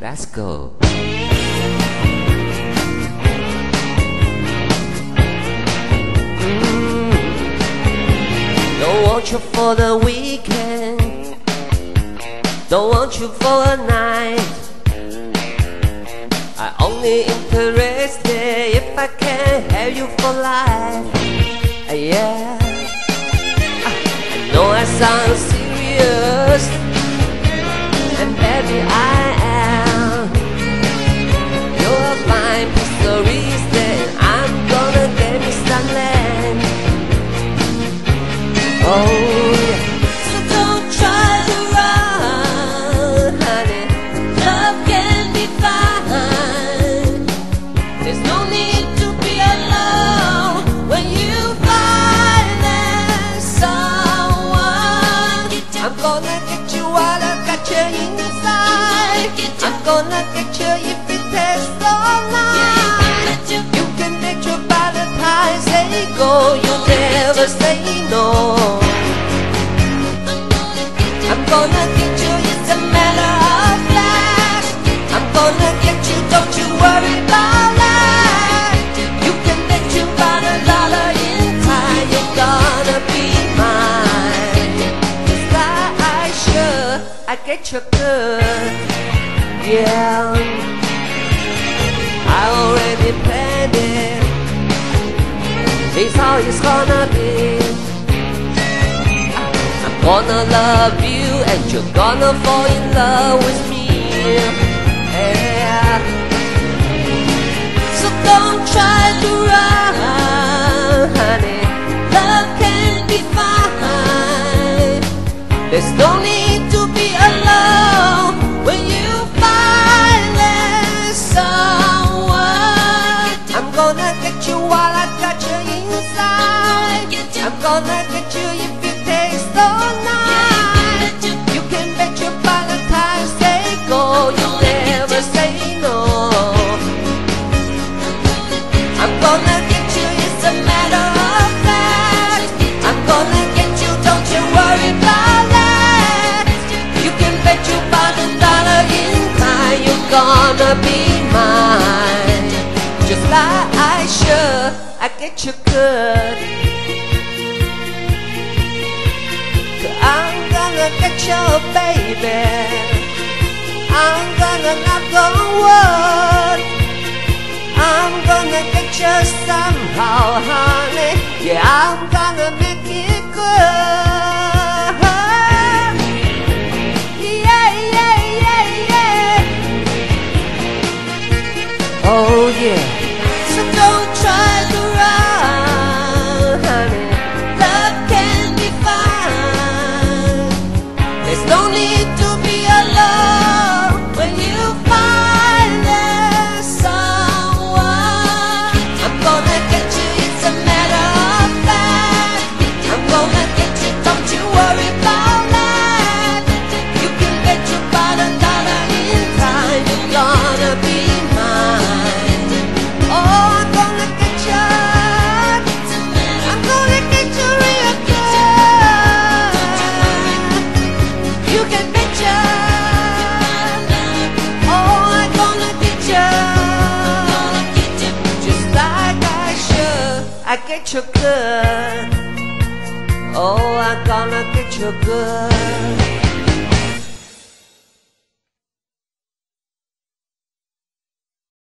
Let's go. Don't want you for the weekend, don't want you for a night. I only interested if I can have you for life. Yeah, I know I sound serious, and baby I am. You're my piece of reason, I'm gonna get me some land. Oh yeah. So don't try to run, honey, love can be fine. There's no need to be alone when you find that someone. I'm gonna get you while I got you inside. I'm gonna get you if it takes all night. You can let your body ties, say go, you'll never say no. I'm gonna get you, it's a matter of fact. I'm gonna get you, don't you worry about that. You can bet you got $1 in time, you're gonna be mine. 'Cause I sure, I get you good, yeah. I already planned it, it's how it's gonna be. I'm gonna love you, and you're gonna fall in love with me. Yeah. So don't try to run, honey, love can be fine. There's no need to be alone when you find someone. I'm gonna get you while I got you inside. I'm gonna get you if you taste the night. Gonna be mine, just like I sure, I get you good. I'm gonna get you, baby. I'm gonna not go word. I'm gonna get you somehow, honey. Yeah, I'm gonna make it good. Oh yeah. So don't try to run, honey, love can be fine. There's no need to be alone when you find there's someone. I'm gonna get you, it's a matter of fact. I'm gonna get you, don't you worry about that. You can bet your $1 in time, you're gonna be mine. I get you good. Oh, I'm gonna get you good.